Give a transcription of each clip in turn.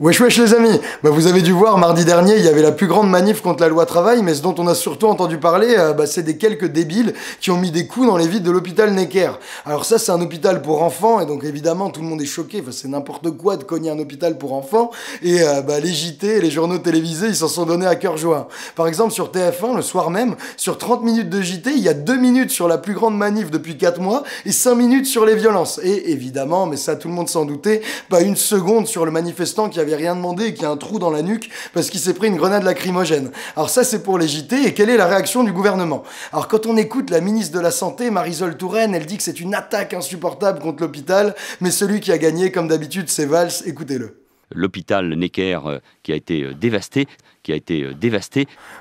Wesh wesh les amis, bah vous avez dû voir mardi dernier, il y avait la plus grande manif contre la loi travail, mais ce dont on a surtout entendu parler, c'est des quelques débiles qui ont mis des coups dans les vides de l'hôpital Necker. Alors ça c'est un hôpital pour enfants, et donc évidemment tout le monde est choqué, enfin, c'est n'importe quoi de cogner un hôpital pour enfants, et les JT, les journaux télévisés, ils s'en sont donnés à cœur joie. Par exemple sur TF1, le soir même, sur 30 minutes de JT, il y a 2 minutes sur la plus grande manif depuis 4 mois, et 5 minutes sur les violences. Et évidemment, mais ça tout le monde s'en doutait, pas une seconde sur le manifestant qui a avait rien demandé et qui a un trou dans la nuque parce qu'il s'est pris une grenade lacrymogène. Alors ça c'est pour les JT, et quelle est la réaction du gouvernement? Alors quand on écoute la ministre de la Santé, Marisol Touraine, elle dit que c'est une attaque insupportable contre l'hôpital, mais celui qui a gagné comme d'habitude c'est Valls, écoutez-le. L'hôpital Necker qui a été dévasté,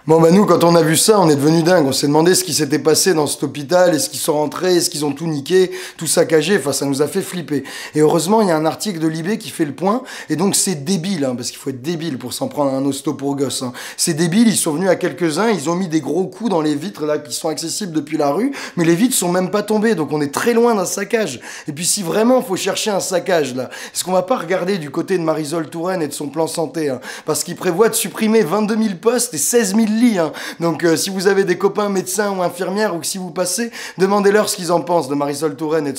Bon bah nous, quand on a vu ça, on est devenu dingue, on s'est demandé ce qui s'était passé dans cet hôpital, est-ce qu'ils sont rentrés, est-ce qu'ils ont tout niqué, tout saccagé, enfin ça nous a fait flipper. Et heureusement, il y a un article de Libé qui fait le point, et donc c'est débile, hein, parce qu'il faut être débile pour s'en prendre à un hosto pour gosse. Hein. C'est débile, ils sont venus à quelques-uns, ils ont mis des gros coups dans les vitres là qui sont accessibles depuis la rue, mais les vitres sont même pas tombées, donc on est très loin d'un saccage. Et puis si vraiment faut chercher un saccage là, est-ce qu'on va pas regarder du côté de Marisol Touraine et de son plan santé, hein, parce qu'il prévoit de supprimer 22 000 postes et 16 000 lits. Hein. Donc si vous avez des copains médecins ou infirmières, ou que si vous passez, demandez-leur ce qu'ils en pensent de Marisol Touraine et de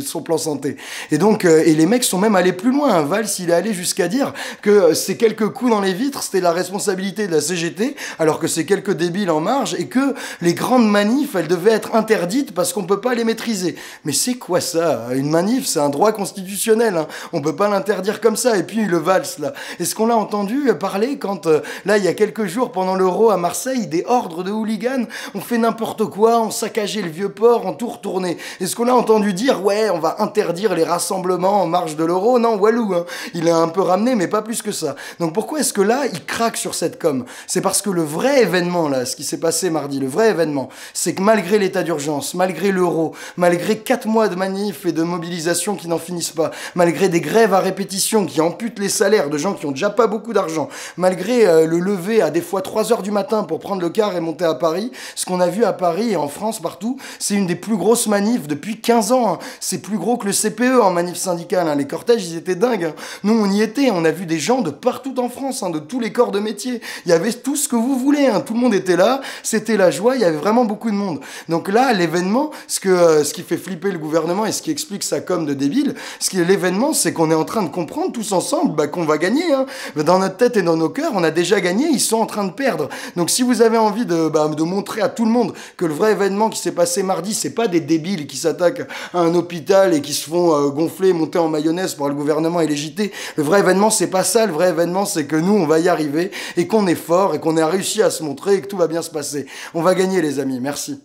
son plan, santé. Et donc, et les mecs sont même allés plus loin. Hein. Valls, il est allé jusqu'à dire que ces quelques coups dans les vitres, c'était la responsabilité de la CGT, alors que c'est quelques débiles en marge, et que les grandes manifs, elles devaient être interdites parce qu'on peut pas les maîtriser. Mais c'est quoi ça? Une manif, c'est un droit constitutionnel. Hein. On peut pas l'interdire comme ça. Et puis le Valls, là. Est-ce qu'on l'a entendu parler quand... Là, il y a quelques jours, pendant l'Euro à Marseille, des ordres de hooligans ont fait n'importe quoi, ont saccagé le vieux port, ont tout retourné. Est-ce qu'on a entendu dire, ouais, on va interdire les rassemblements en marge de l'Euro? Non, Walou, hein. Il a un peu ramené, mais pas plus que ça. Donc pourquoi est-ce que là, il craque sur cette com? C'est parce que le vrai événement, là, ce qui s'est passé mardi, le vrai événement, c'est que malgré l'état d'urgence, malgré l'Euro, malgré 4 mois de manifs et de mobilisations qui n'en finissent pas, malgré des grèves à répétition qui amputent les salaires de gens qui ont déjà pas beaucoup d'argent, malgré le lever à des fois 3 h du matin pour prendre le car et monter à Paris, ce qu'on a vu à Paris et en France partout, c'est une des plus grosses manifs depuis 15 ans. Hein. C'est plus gros que le CPE en manif syndicale. Hein. Les cortèges, ils étaient dingues. Hein. Nous, on y était. On a vu des gens de partout en France, hein, de tous les corps de métier. Il y avait tout ce que vous voulez. Hein. Tout le monde était là. C'était la joie. Il y avait vraiment beaucoup de monde. Donc là, l'événement, ce qui fait flipper le gouvernement et ce qui explique sa com de débile, l'événement, c'est qu'on est en train de comprendre tous ensemble qu'on va gagner. Hein. Dans notre tête et dans nos cœurs, on a déjà gagné, ils sont en train de perdre. Donc si vous avez envie de montrer à tout le monde que le vrai événement qui s'est passé mardi, c'est pas des débiles qui s'attaquent à un hôpital et qui se font gonfler, monter en mayonnaise par le gouvernement et les JT. Le vrai événement, c'est pas ça. Le vrai événement, c'est que nous, on va y arriver et qu'on est fort et qu'on a réussi à se montrer et que tout va bien se passer. On va gagner, les amis. Merci.